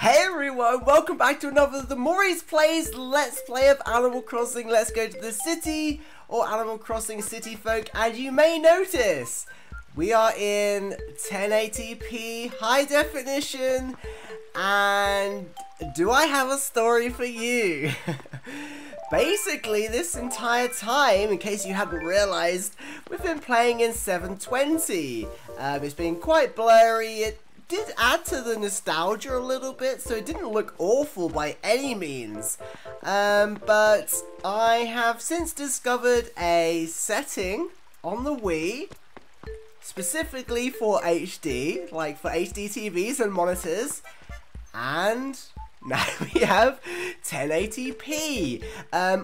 Hey everyone, welcome back to another of the Mori's Plays Let's Play of Animal Crossing. Let's go to the city, or Animal Crossing City Folk, and you may notice we are in 1080p high definition, and do I have a story for you? Basically, this entire time, in case you hadn't realised, we've been playing in 720. It's been quite blurry. It did add to the nostalgia a little bit, so it didn't look awful by any means. But I have since discovered a setting on the Wii, specifically for HD, like for HD TVs and monitors, and now we have 1080p.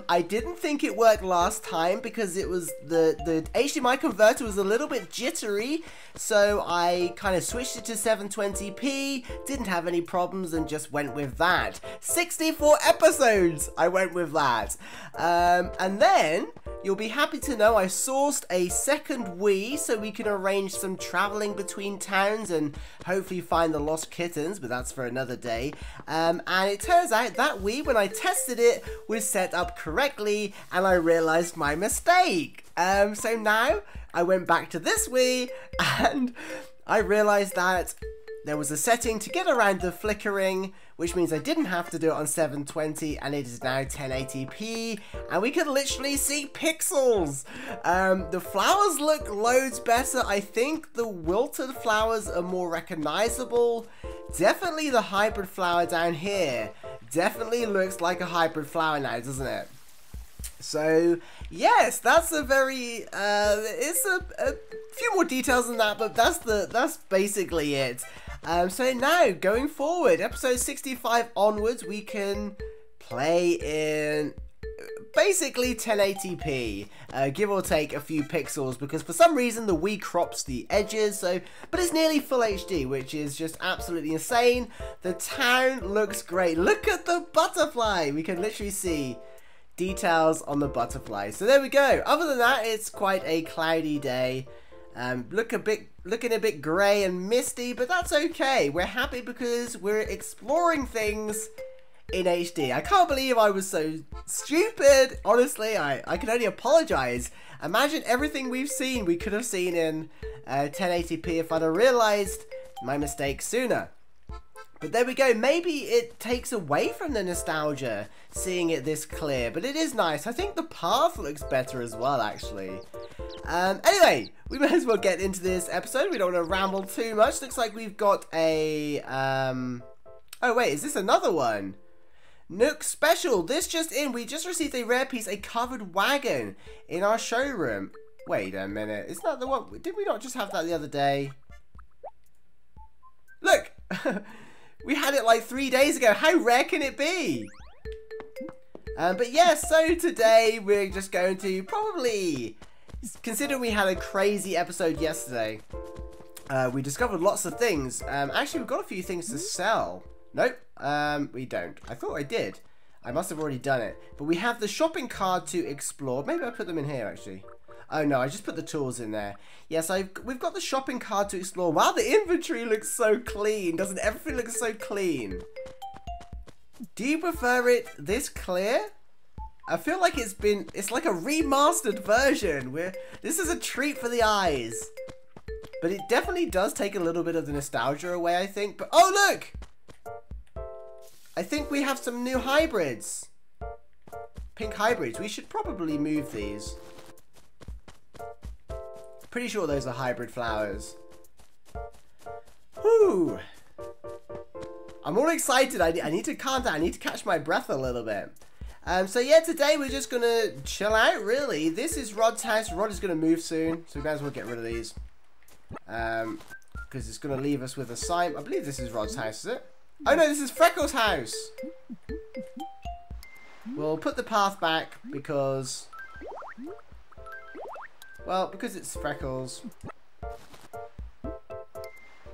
I didn't think it worked last time because it was the HDMI converter was a little bit jittery, so I kind of switched it to 720p, didn't have any problems and just went with that. 64 episodes I went with that. And then you'll be happy to know I sourced a second Wii so we can arrange some traveling between towns and hopefully find the lost kittens, but that's for another day. And it turns out that Wii, when I tested it, was set up correctly and I realized my mistake. So now I went back to this Wii and I realized that there was a setting to get around the flickering, which means I didn't have to do it on 720, and it is now 1080p, and we can literally see pixels. The flowers look loads better. I think the wilted flowers are more recognizable. Definitely the hybrid flower down here definitely looks like a hybrid flower now, doesn't it? So yes, that's a very it's a few more details than that, but that's basically it. So now, going forward, episode 65 onwards, we can play in basically 1080p, give or take a few pixels, because for some reason the Wii crops the edges, but it's nearly full HD, which is just absolutely insane. The town looks great. Look at the butterfly! We can literally see details on the butterfly. So there we go. Other than that, it's quite a cloudy day. Looking a bit grey and misty, but that's okay. We're happy because we're exploring things in HD. I can't believe I was so stupid. Honestly, I can only apologise. Imagine everything we've seen we could have seen in 1080p if I'd have realised my mistake sooner. But there we go. Maybe it takes away from the nostalgia seeing it this clear, but it is nice. I think the path looks better as well, actually. Anyway, we might as well get into this episode. We don't want to ramble too much. Looks like we've got a, oh wait, is this another one? Nook special. This just in. We just received a rare piece, a covered wagon, in our showroom. Wait a minute. Isn't that the one? Did we not just have that the other day? Look! We had it like 3 days ago. How rare can it be? But yeah, so today we're just going to probably... Considering we had a crazy episode yesterday, we discovered lots of things. Actually, we've got a few things to sell. Nope, we don't. I thought I did. I must have already done it. But we have the shopping cart to explore. Maybe I put them in here, actually. Oh no, I just put the tools in there. Yes, we've got the shopping cart to explore. Wow, the inventory looks so clean. Doesn't everything look so clean? Do you prefer it this clear? I feel like it's like a remastered version. This is a treat for the eyes. But it definitely does take a little bit of the nostalgia away, I think. But oh, look! I think we have some new hybrids. Pink hybrids. We should probably move these. Pretty sure those are hybrid flowers. Whew! I'm all excited. I need to calm down. I need to catch my breath a little bit. So yeah, today we're just gonna chill out, really. This is Rod's house. Rod is gonna move soon, so we might as well get rid of these. Because it's gonna leave us with a sign. I believe this is Rod's house, is it? Oh no, this is Freckles' house! We'll put the path back because... Well, because it's Freckles.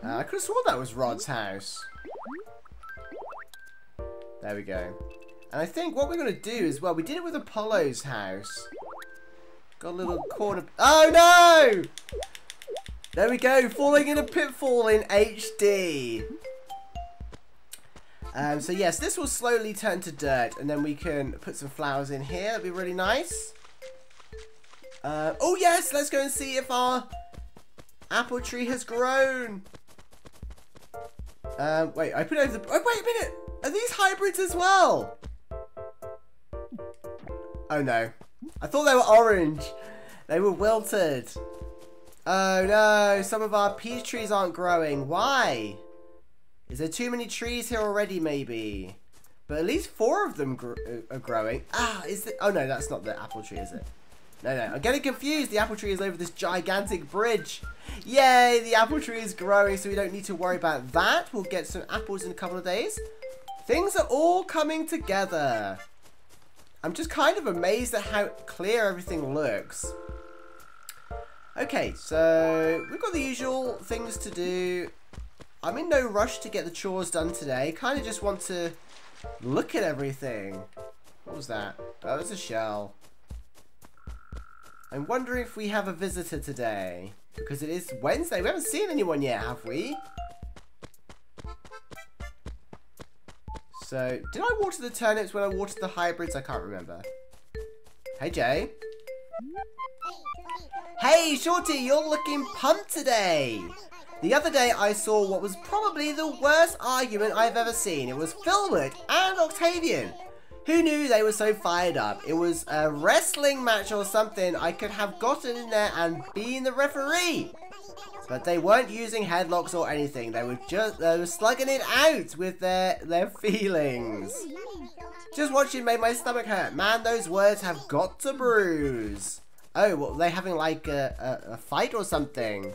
I could have sworn that was Rod's house. There we go. And I think what we're going to do is, well, we did it with Apollo's house. Got a little corner... Oh, no! There we go, falling in a pitfall in HD. So yes, this will slowly turn to dirt, and then we can put some flowers in here. That'd be really nice. Oh yes, let's go and see if our apple tree has grown. Wait, I put over the... Oh, wait a minute! Are these hybrids as well? Oh no. I thought they were orange. They were wilted. Oh no, some of our peach trees aren't growing. Why? Is there too many trees here already, maybe? But at least 4 of them are growing. Ah, is it? Oh no, that's not the apple tree, is it? No, no, I'm getting confused. The apple tree is over this gigantic bridge. Yay, the apple tree is growing, so we don't need to worry about that. We'll get some apples in a couple of days. Things are all coming together. I'm just kind of amazed at how clear everything looks. Okay, so we've got the usual things to do. I'm in no rush to get the chores done today. Kind of just want to look at everything. What was that? Oh, it's a shell. I'm wondering if we have a visitor today. Because it is Wednesday. We haven't seen anyone yet, have we? So, did I water the turnips when I watered the hybrids? I can't remember. Hey, Jay. Hey, Shorty, you're looking pumped today. The other day, I saw what was probably the worst argument I've ever seen. It was Philwood and Octavian. Who knew they were so fired up? It was a wrestling match or something. I could have gotten in there and been the referee. But they weren't using headlocks or anything. They were slugging it out with their feelings. Just watching made my stomach hurt. Man, those words have got to bruise. Oh, well, they're having like a fight or something.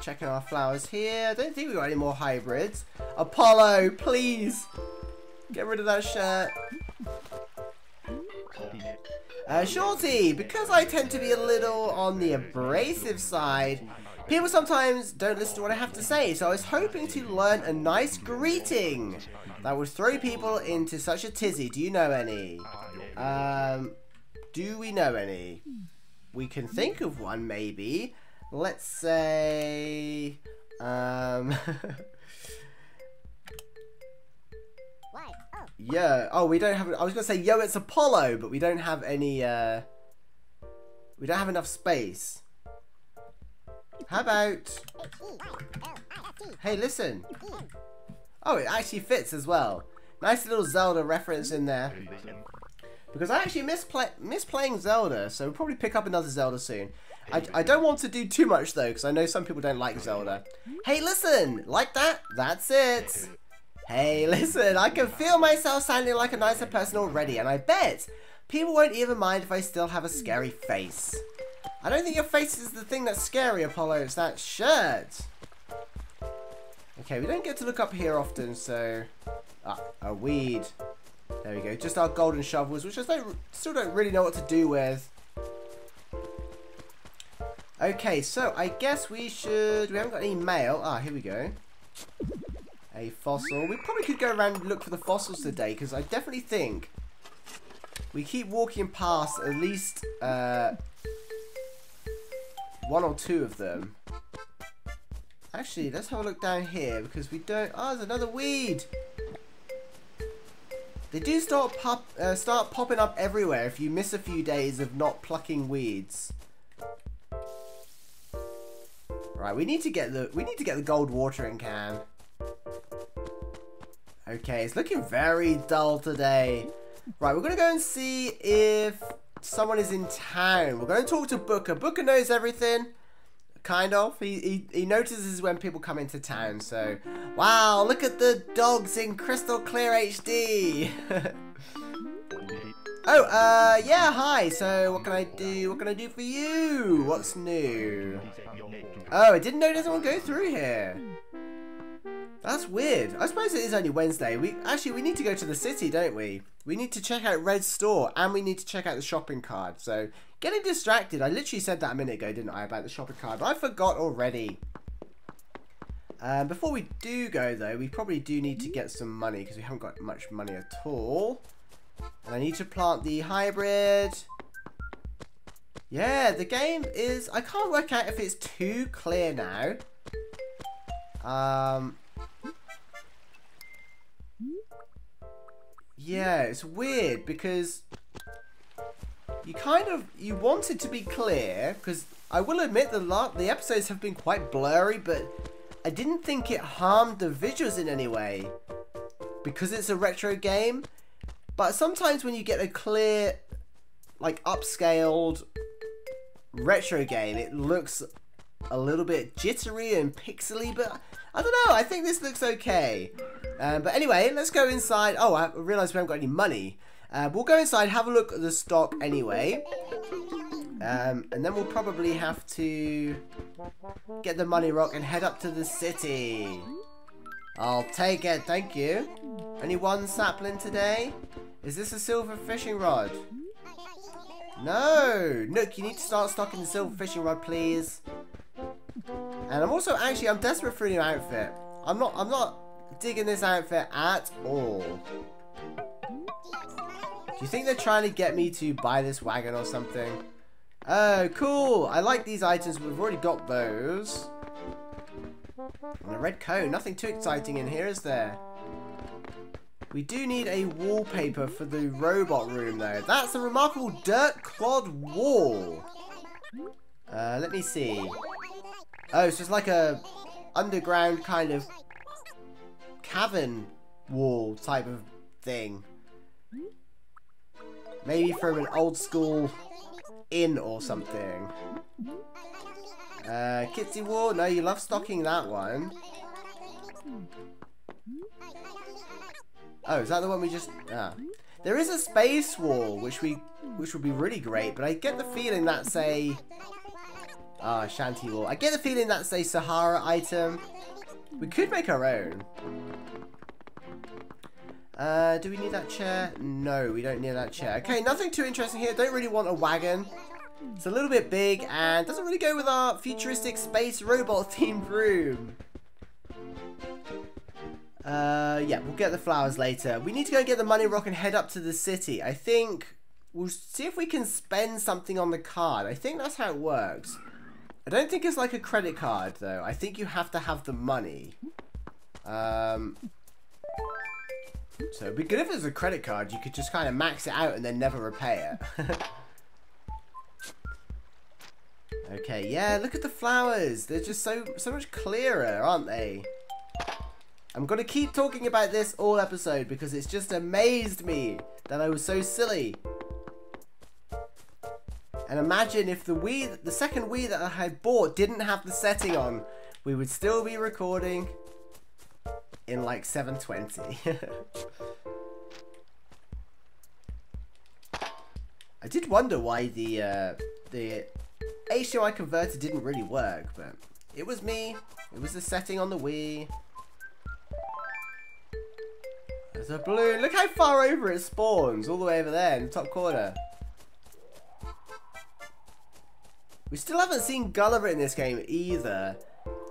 Checking our flowers here. I don't think we've got any more hybrids. Apollo, please! Get rid of that shirt. Shorty, because I tend to be a little on the abrasive side, people sometimes don't listen to what I have to say, so I was hoping to learn a nice greeting that would throw people into such a tizzy. Do you know any? Do we know any? We can think of one, maybe. Let's say, yeah, oh, we don't have, I was going to say, yo, it's Apollo, but we don't have any, we don't have enough space. How about, hey, listen. Oh, it actually fits as well. Nice little Zelda reference in there. Because I actually miss playing Zelda, so we'll probably pick up another Zelda soon. I don't want to do too much though, because I know some people don't like Zelda. Hey, listen! Like that? That's it! Hey, listen, I can feel myself sounding like a nicer person already, and I bet people won't even mind if I still have a scary face. I don't think your face is the thing that's scary, Apollo. It's that shirt. Okay, we don't get to look up here often, so... Ah, a weed. There we go. Just our golden shovels, which I still don't really know what to do with. Okay, so I guess we should... We haven't got any mail. Ah, here we go. A fossil. We probably could go around and look for the fossils today, because I definitely think we keep walking past at least one or two of them. Actually, let's have a look down here, because we don't... Ah, there's another weed! They do start popping up everywhere if you miss a few days of not plucking weeds. Right, we need to get the gold watering can. Okay, it's looking very dull today. Right, we're gonna go and see if someone is in town. We're gonna talk to Booker. Booker knows everything, kind of. He notices when people come into town. So, wow, look at the dogs in crystal clear HD. Oh, yeah, hi. So, what can I do? What can I do for you? What's new? Oh, I didn't notice anyone go through here. That's weird. I suppose it is only Wednesday. We need to go to the city, don't we? We need to check out Red's store, and we need to check out the shopping card. So, getting distracted. I literally said that a minute ago, didn't I, about the shopping card? But I forgot already. Before we do go, though, we probably do need to get some money, because we haven't got much money at all. And I need to plant the hybrid. Yeah, the game is... I can't work out if it's too clear now. Yeah, it's weird because you kind of, you want it to be clear, because I will admit the episodes have been quite blurry, but I didn't think it harmed the visuals in any way because it's a retro game. But sometimes when you get a clear, like, upscaled retro game, it looks a little bit jittery and pixely, but I don't know, I think this looks okay. But anyway, let's go inside. Oh, I realised we haven't got any money. We'll go inside, have a look at the stock anyway. And then we'll probably have to get the money rock and head up to the city. I'll take it, thank you. Only one sapling today? Is this a silver fishing rod? No! Nook, you need to start stocking the silver fishing rod, please. And I'm also, actually, I'm desperate for a new outfit. I'm not digging this outfit at all. Do you think they're trying to get me to buy this wagon or something? Oh, cool! I like these items, but we've already got those. And a red cone. Nothing too exciting in here, is there? We do need a wallpaper for the robot room, though. That's a remarkable dirt clod wall. Let me see. Oh, it's just like a underground kind of cavern wall type of thing. Maybe from an old school inn or something. Kitsy wall. No, you love stocking that one. Oh, is that the one we just... Ah. There is a space wall, which would be really great, but I get the feeling that's a... Ah, shanty wall. I get the feeling that's a Sahara item. We could make our own. Do we need that chair? No, we don't need that chair. Okay, nothing too interesting here. Don't really want a wagon. It's a little bit big and doesn't really go with our futuristic space robot-themed room. Yeah, we'll get the flowers later. We need to go and get the money rock and head up to the city. I think we'll see if we can spend something on the card. I think that's how it works. I don't think it's like a credit card, though. I think you have to have the money. So it'd be good if it was a credit card. You could just kind of max it out and then never repay it. Okay, yeah, look at the flowers. They're just so much clearer, aren't they? I'm gonna keep talking about this all episode because it's just amazed me that I was so silly. And imagine if the Wii, the second Wii that I had bought, didn't have the setting on, we would still be recording in like 720. I did wonder why the HDMI converter didn't really work, but it was me. It was the setting on the Wii. There's a balloon. Look how far over it spawns, all the way over there in the top corner. We still haven't seen Gulliver in this game either.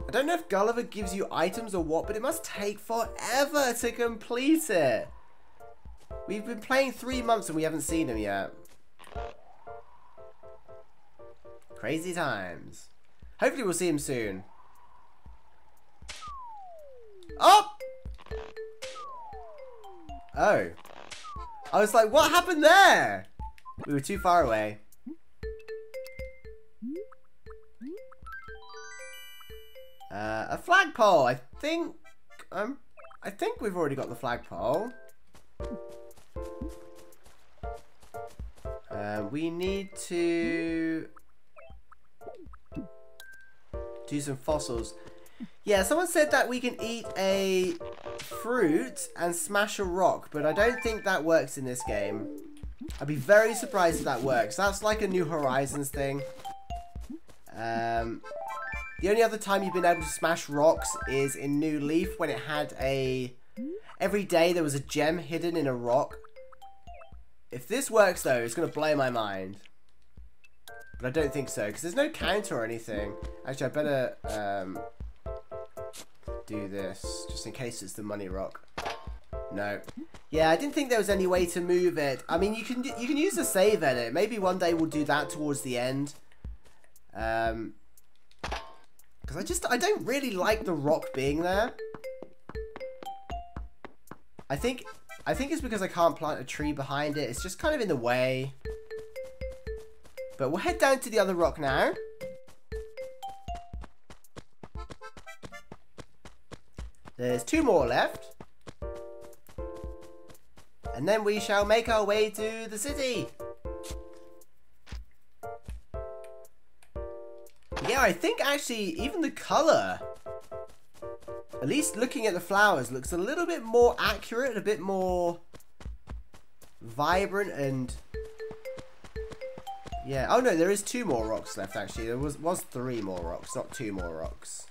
I don't know if Gulliver gives you items or what, but it must take forever to complete it. We've been playing 3 months and we haven't seen him yet. Crazy times. Hopefully we'll see him soon. Oh! Oh. I was like, what happened there? We were too far away. A flagpole. I think we've already got the flagpole. We need to do some fossils. Yeah, someone said that we can eat a fruit and smash a rock, but I don't think that works in this game. I'd be very surprised if that works. That's like a New Horizons thing. The only other time you've been able to smash rocks is in New Leaf, when it had a... Every day there was a gem hidden in a rock. If this works, though, it's going to blow my mind. But I don't think so, because there's no counter or anything. Actually, I better... do this just in case it's the money rock. No, yeah, I didn't think there was any way to move it. I mean, you can use a save edit. Maybe one day we'll do that towards the end, because because I don't really like the rock being there. I think it's because I can't plant a tree behind it. It's just kind of in the way. But we'll head down to the other rock now. There's two more left. And then we shall make our way to the city. Yeah, I think actually even the colour, at least looking at the flowers, looks a little bit more accurate, a bit more vibrant and... yeah. Oh no, there is two more rocks left actually. There was three more rocks, not two more rocks.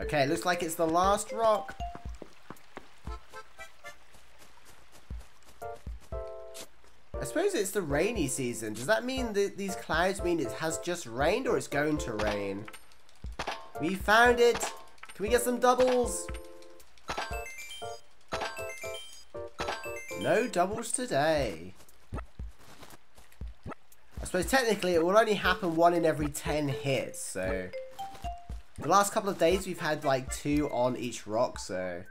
Okay, looks like it's the last rock. I suppose it's the rainy season. Does that mean that these clouds mean it has just rained or it's going to rain? We found it! Can we get some doubles? No doubles today. I suppose technically it will only happen 1 in every 10 hits, so... the last couple of days we've had like 2 on each rock, so...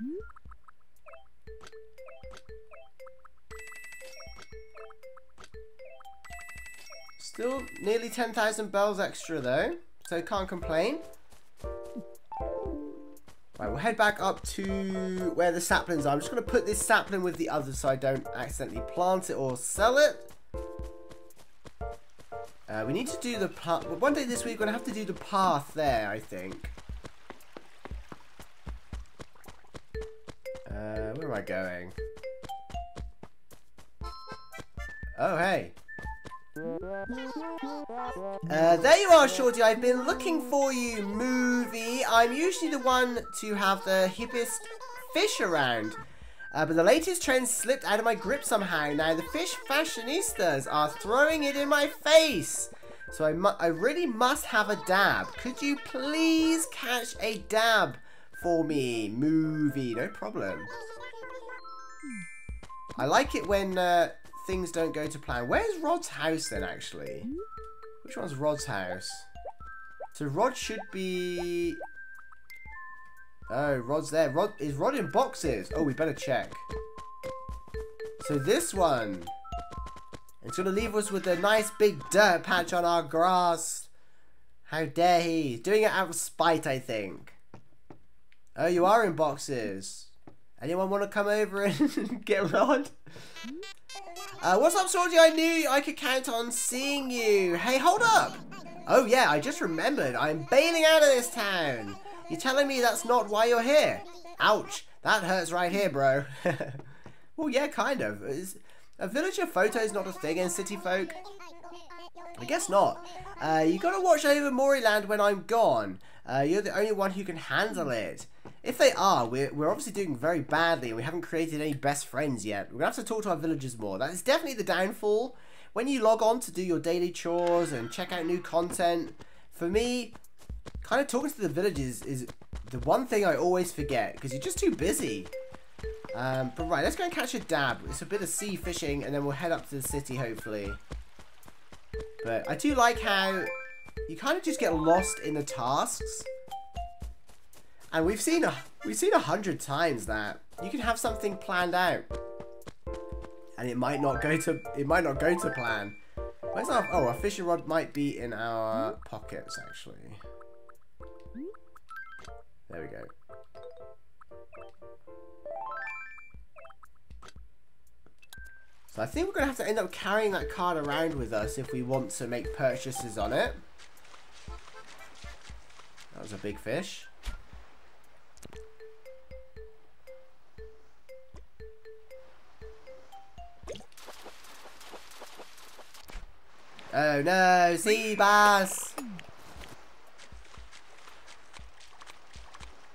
still nearly 10,000 bells extra though, so can't complain. Right, we'll head back up to where the saplings are. I'm just going to put this sapling with the other so I don't accidentally plant it or sell it. We need to do the path. One day this week we're going to have to do the path there, I think. Where am I going? Oh, hey. There you are, Shorty. I've been looking for you, movie. I'm usually the one to have the hippest fish around, but the latest trend slipped out of my grip somehow. Now the fish fashionistas are throwing it in my face, so I really must have a dab. Could you please catch a dab for me, movie? No problem. I like it when things don't go to plan. Where's Rod's house then, actually? Which one's Rod's house? So Rod should be... oh, Rod's there. Rod is Rod in boxes. Oh, we better check. So this one, it's gonna leave us with a nice big dirt patch on our grass. How dare he? Doing it out of spite, I think. Oh, you are in boxes. Anyone want to come over and get Rod? What's up, Sorgy? I knew I could count on seeing you. Hey, hold up. Oh yeah, I just remembered. I'm bailing out of this town. You're telling me that's not why you're here? Ouch, that hurts right here, bro. Well, yeah, kind of. Is a villager photo is not a thing in City Folk? I guess not. You gotta watch over Moriland when I'm gone. You're the only one who can handle it. If they are, we're obviously doing very badly and we haven't created any best friends yet. We're going to have to talk to our villagers more. That is definitely the downfall. When you log on to do your daily chores and check out new content, for me, kind of talking to the villagers is the one thing I always forget because you're just too busy. But right, let's go and catch a dab. It's a bit of sea fishing and then we'll head up to the city, hopefully. But I do like how you kind of just get lost in the tasks. And we've seen 100 times that you can have something planned out, and it might not go to plan. Where's our, oh, our fishing rod might be in our pockets actually. There we go. So I think we're gonna have to end up carrying that card around with us if we want to make purchases on it. That was a big fish. Oh no, sea bass!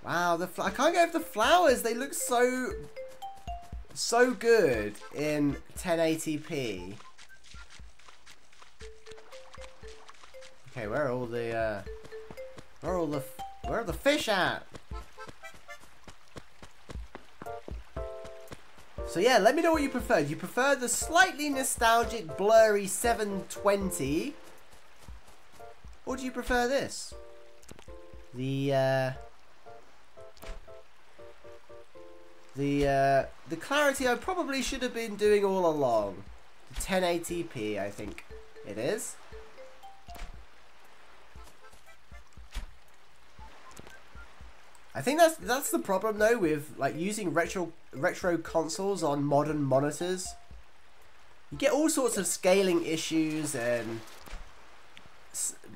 Wow, I can't go for the flowers. They look so good in 1080p. Okay, where are the fish at? So yeah, let me know what you prefer. Do you prefer the slightly nostalgic, blurry 720? Or do you prefer this? The clarity I probably should have been doing all along. The 1080p, I think it is. I think that's the problem though with like using retro consoles on modern monitors. You get all sorts of scaling issues and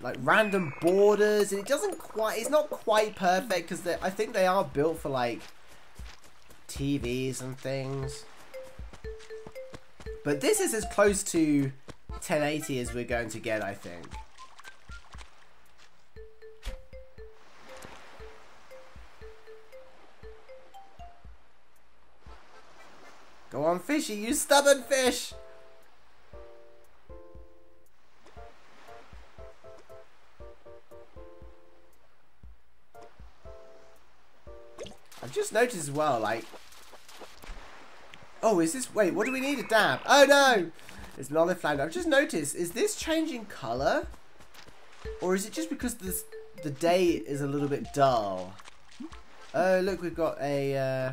like random borders, and it doesn't quite. It's not quite perfect because I think they are built for like TVs and things. But this is as close to 1080 as we're going to get, I think. Go on, fishy, you stubborn fish! I've just noticed as well, like... Oh, is this... Wait, what do we need? A dab? Oh, no! It's an olive flounder. I've just noticed, is this changing colour? Or is it just because this, the day is a little bit dull? Oh, look, we've got a...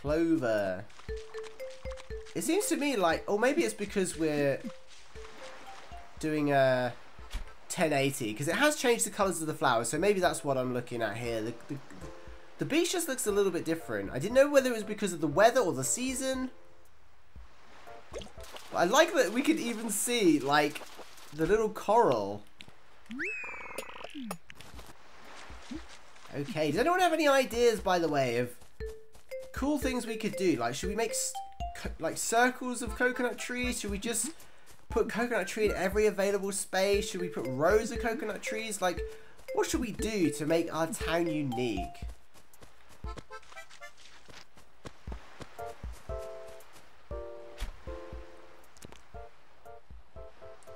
clover. It seems to me like, or maybe it's because we're doing a 1080, because it has changed the colours of the flowers, so maybe that's what I'm looking at here. The beach just looks a little bit different. I didn't know whether it was because of the weather or the season. But I like that we could even see, like, the little coral. Okay, does anyone have any ideas, by the way, of cool things we could do? Like, should we make... like circles of coconut trees? Should we just put coconut tree in every available space? Should we put rows of coconut trees? Like, what should we do to make our town unique?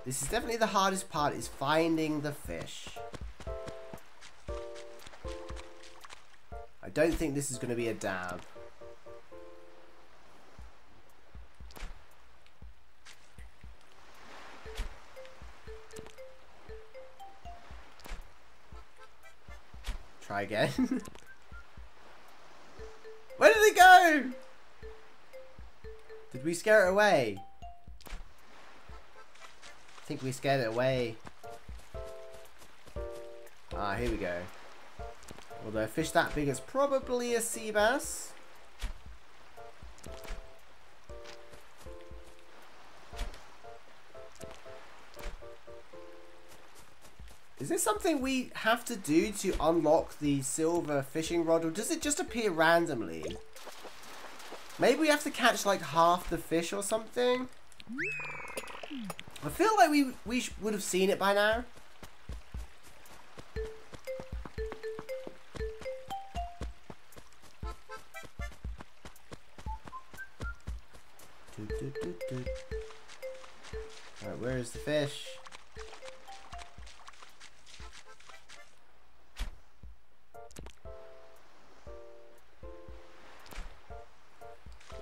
This is definitely the hardest part, is finding the fish. I don't think this is going to be a dab. Try again. Where did it go? Did we scare it away? I think we scared it away. Ah, here we go. Although a fish that big is probably a sea bass. Is this something we have to do to unlock the silver fishing rod, or does it just appear randomly? Maybe we have to catch like half the fish or something? I feel like we would have seen it by now. Alright, where is the fish?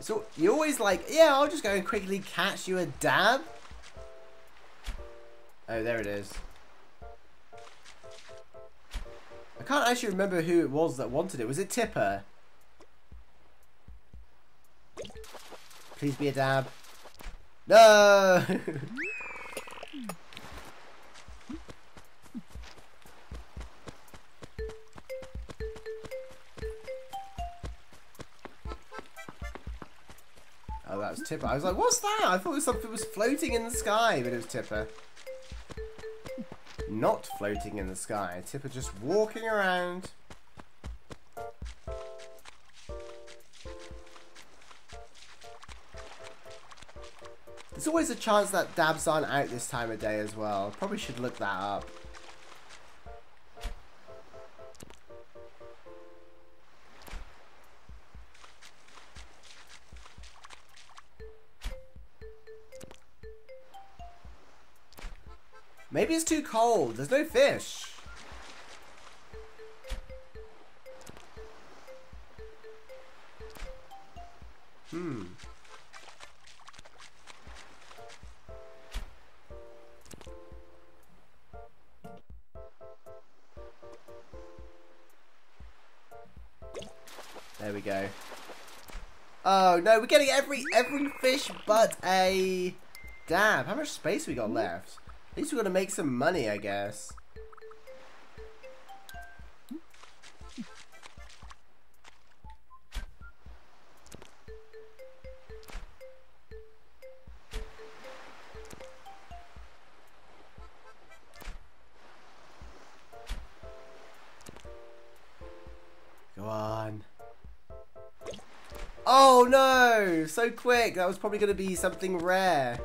So you're always like, yeah, I'll just go and quickly catch you a dab. Oh, there it is. I can't actually remember who it was that wanted it. Was it Tipper? Please be a dab. No! Oh, that was Tipper. I was like, what's that? I thought it was something was floating in the sky, but it was Tipper. Not floating in the sky. Tipper just walking around. There's always a chance that dabs aren't out this time of day as well. Probably should look that up. Maybe it's too cold. There's no fish. There we go. Oh no, we're getting every fish but a dab. How much space we got left? At least we're gonna make some money, I guess. Go on. Oh no! So quick! That was probably going to be something rare.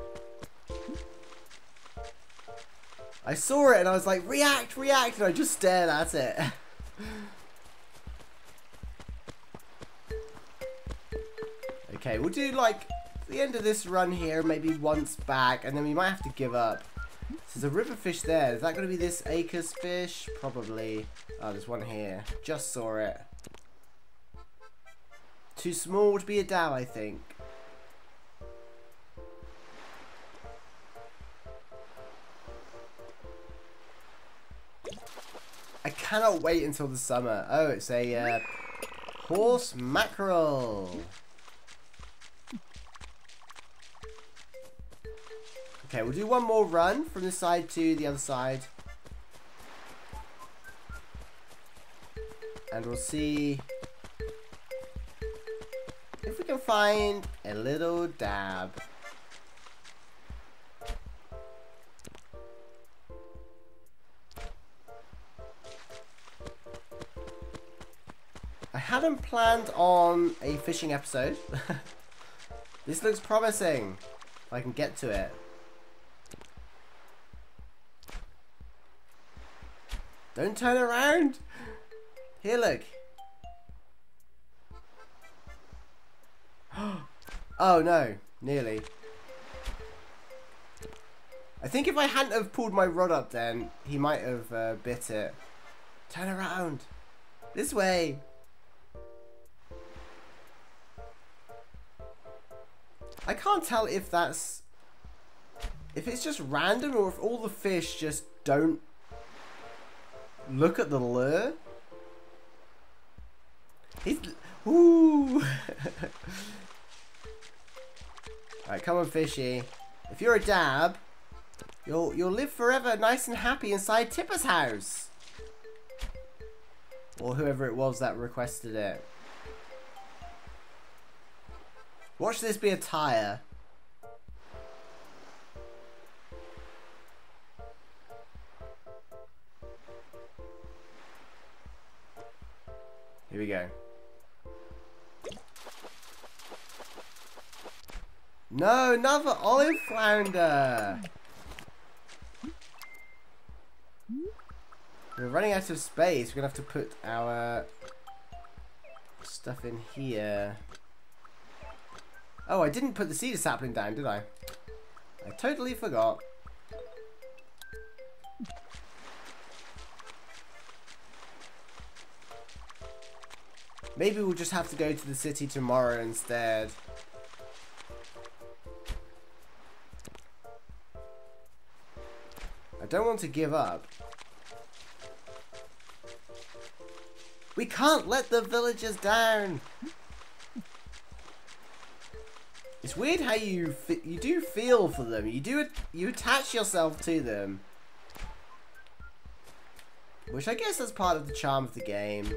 I saw it and I was like, react, react! And I just stared at it. Okay, we'll do like the end of this run here, maybe once back, and then we might have to give up. So there's a river fish there. Is that going to be this Acres fish? Probably. Oh, there's one here. Just saw it. Too small to be a dab, I think. I cannot wait until the summer. Oh, it's a horse mackerel. Okay, we'll do one more run from this side to the other side. And we'll see if we can find a little dab. I hadn't planned on a fishing episode. This looks promising. If I can get to it. Don't turn around! Here, look. Oh no, nearly. I think if I hadn't have pulled my rod up then, he might have bit it. Turn around! This way! I can't tell if that's... if it's just random or if all the fish just don't look at the lure. He's... Ooh! Alright, come on, fishy. If you're a dab, you'll live forever nice and happy inside Tipper's house. Or whoever it was that requested it. Watch this be a tire. Here we go. No, another olive flounder! We're running out of space. We're gonna have to put our stuff in here. Oh, I didn't put the cedar sapling down, did I? I totally forgot. Maybe we'll just have to go to the city tomorrow instead. I don't want to give up. We can't let the villagers down! It's weird how you do feel for them. You attach yourself to them. Which I guess is part of the charm of the game.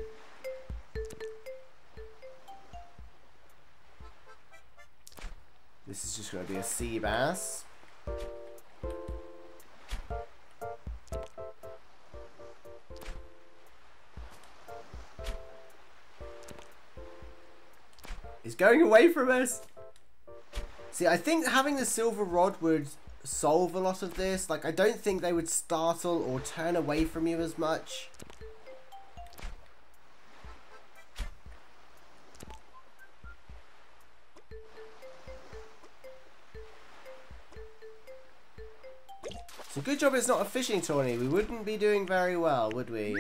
This is just going to be a sea bass. He's going away from us. See, I think having the silver rod would solve a lot of this. Like, I don't think they would startle or turn away from you as much. So good job it's not a fishing tourney. We wouldn't be doing very well, would we?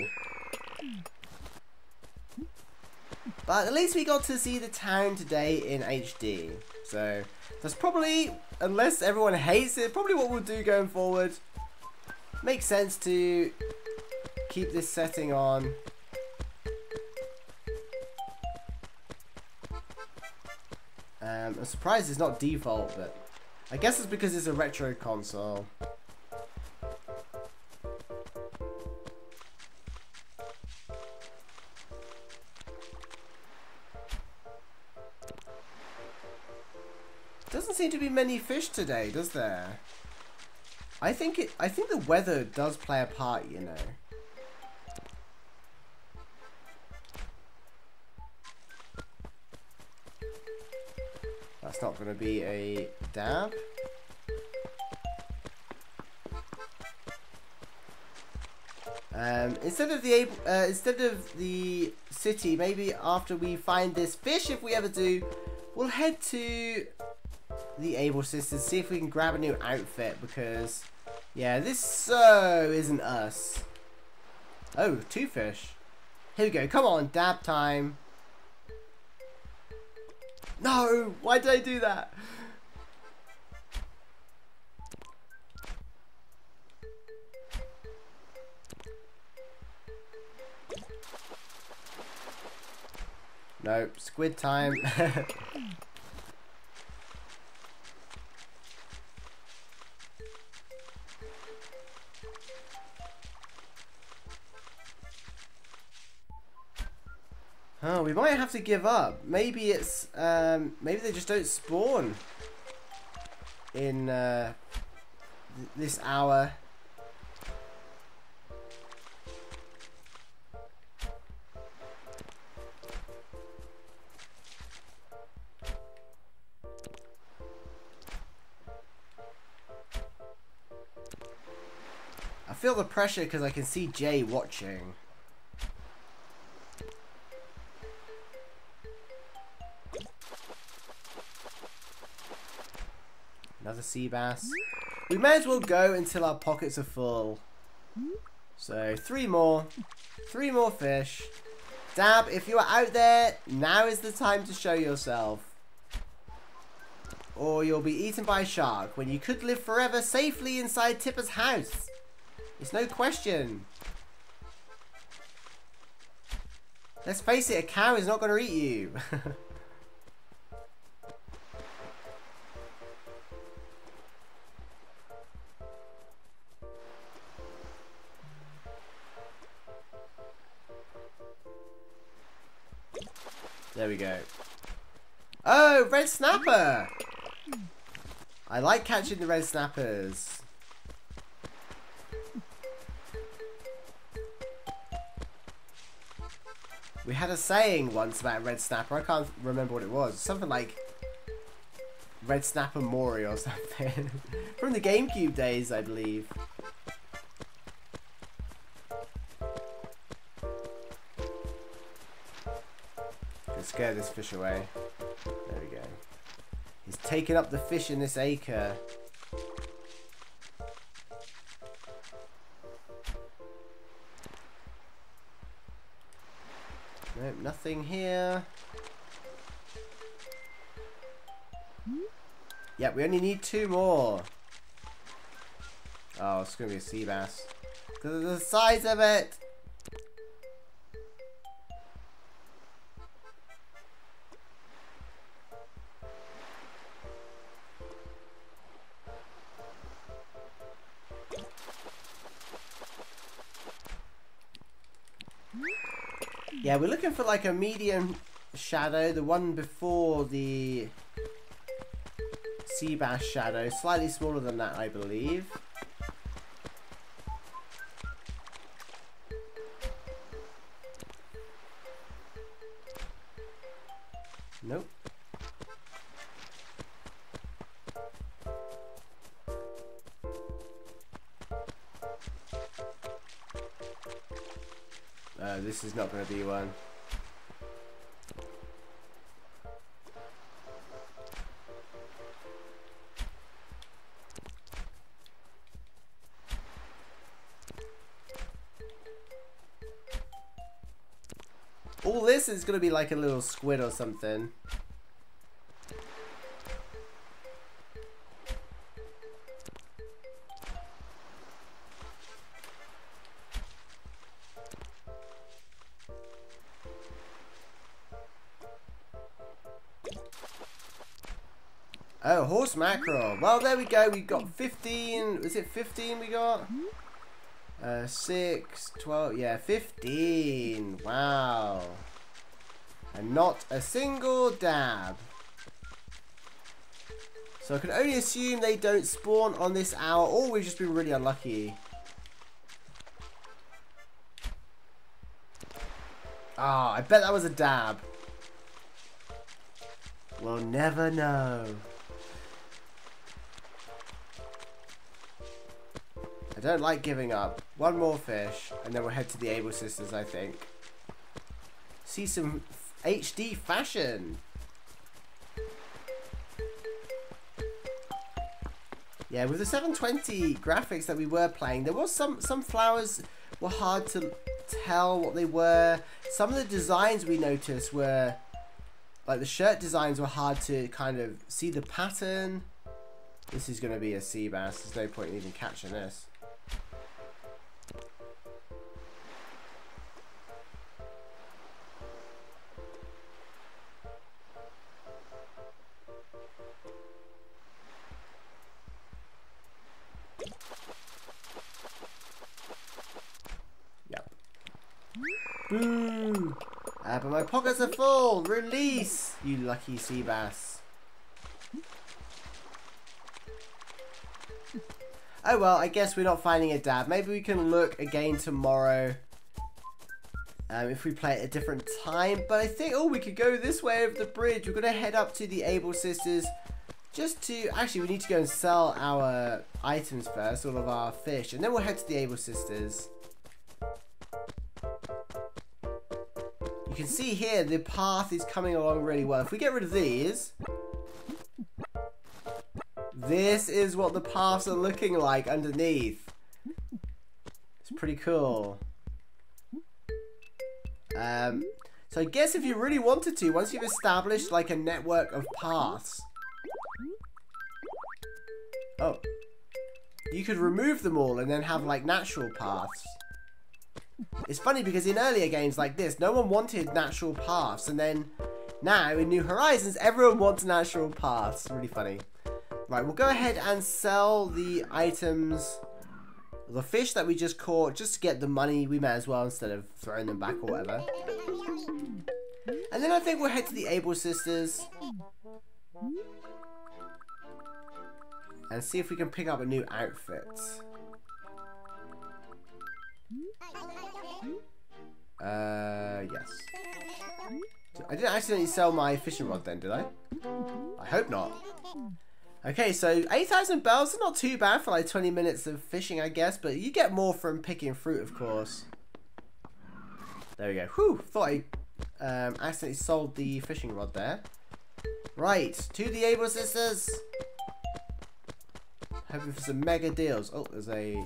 But at least we got to see the town today in HD. So that's probably, unless everyone hates it, probably what we'll do going forward. Makes sense to keep this setting on. I'm surprised it's not default, but I guess it's because it's a retro console. Doesn't seem to be many fish today, does there? I think the weather does play a part, you know. That's not going to be a dab. Instead of the city, maybe after we find this fish, if we ever do, we'll head to the Able Sisters, see if we can grab a new outfit, because yeah, this so isn't us. Oh, two fish. Here we go. Come on, dab time. No, why did I do that? No, squid time. Oh, we might have to give up. Maybe it's maybe they just don't spawn in this hour. I feel the pressure because I can see Jay watching. Another sea bass. We may as well go until our pockets are full. So three more fish. Dab, if you are out there, now is the time to show yourself, or you'll be eaten by a shark when you could live forever safely inside Tipper's house. It's no question. Let's face it, a cow is not going to eat you. There we go. Oh, red snapper! I like catching the red snappers. We had a saying once about red snapper. I can't remember what it was. Something like red snapper Mori or something. From the GameCube days, I believe. Scare this fish away. There we go. He's taking up the fish in this acre. Nope, nothing here. Yeah, we only need two more. Oh, it's gonna be a sea bass. Because of the size of it! Yeah, we're looking for like a medium shadow, the one before the sea bass shadow, slightly smaller than that, I believe. Nope. This is not going to be one. All this is going to be like a little squid or something. Oh, horse mackerel. Well, there we go. We've got 15. Is it 15 we got? 6, 12, yeah, 15. Wow. And not a single dab. So I can only assume they don't spawn on this hour, or we've just been really unlucky. Ah, I bet that was a dab. We'll never know. I don't like giving up. One more fish, and then we'll head to the Able Sisters, I think. See some HD fashion. Yeah, with the 720 graphics that we were playing, there was some flowers were hard to tell what they were. Some of the designs we noticed were, like the shirt designs were hard to kind of see the pattern. This is going to be a sea bass. There's no point in even catching this. Boo! But my pockets are full! Release, you lucky sea bass. Oh well, I guess we're not finding a dab. Maybe we can look again tomorrow. If we play at a different time. But I think, oh, we could go this way over the bridge. We're going to head up to the Able Sisters. Just to, actually we need to go and sell our items first, all of our fish. And then we'll head to the Able Sisters. You can see here the path is coming along really well. If we get rid of these, this is what the paths are looking like underneath. It's pretty cool. So I guess if you really wanted to, once you've established like a network of paths, oh, you could remove them all and then have like natural paths. It's funny because in earlier games like this, no one wanted natural paths, and then now in New Horizons, everyone wants natural paths. Really funny. Right, we'll go ahead and sell the items, the fish that we just caught, just to get the money. We may as well, instead of throwing them back or whatever. And then I think we'll head to the Able Sisters and see if we can pick up a new outfit. Yes. I didn't accidentally sell my fishing rod then, did I? I hope not. Okay, so 8,000 bells are not too bad for like 20 minutes of fishing, I guess, but you get more from picking fruit, of course. There we go. Whew, thought I accidentally sold the fishing rod there. Right, to the Able Sisters. Hoping for some mega deals. Oh, there's a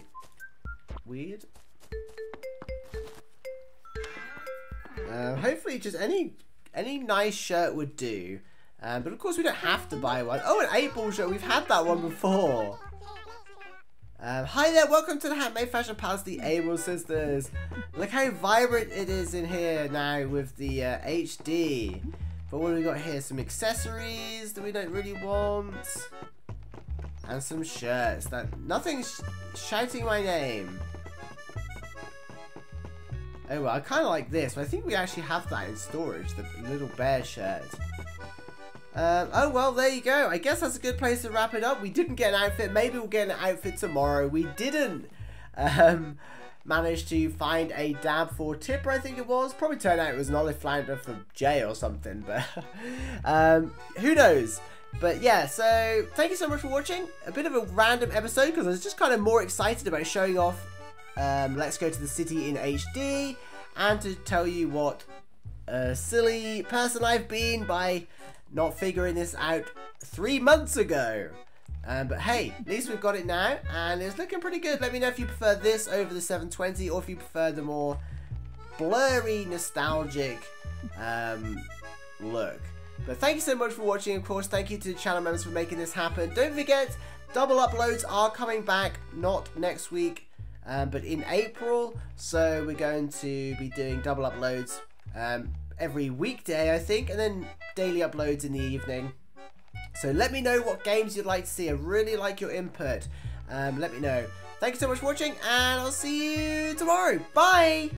weird... hopefully just any nice shirt would do, but of course we don't have to buy one. Oh, an 8-ball shirt, we've had that one before. Hi there, welcome to the Handmade Fashion Palace, the Able Sisters. Look how vibrant it is in here now with the HD. But what do we got here? Some accessories that we don't really want, and some shirts that nothing's shouting my name. Oh well, I kind of like this, but I think we actually have that in storage, the little bear shirt. Oh well, there you go. I guess that's a good place to wrap it up. We didn't get an outfit. Maybe we'll get an outfit tomorrow. We didn't manage to find a dab for Tipper, I think it was. Probably turned out it was an olive flounder for Jay or something, but who knows. But yeah, so thank you so much for watching. A bit of a random episode because I was just kind of more excited about showing off Let's Go to the City in HD, and to tell you what a silly person I've been by not figuring this out 3 months ago. But hey, at least we've got it now, and it's looking pretty good. Let me know if you prefer this over the 720, or if you prefer the more blurry, nostalgic look. But thank you so much for watching, of course. Thank you to the channel members for making this happen. Don't forget, double uploads are coming back, not next week, but in April, so we're going to be doing double uploads every weekday, I think, and then daily uploads in the evening. So let me know what games you'd like to see. I really like your input. Let me know. Thank you so much for watching, and I'll see you tomorrow. Bye!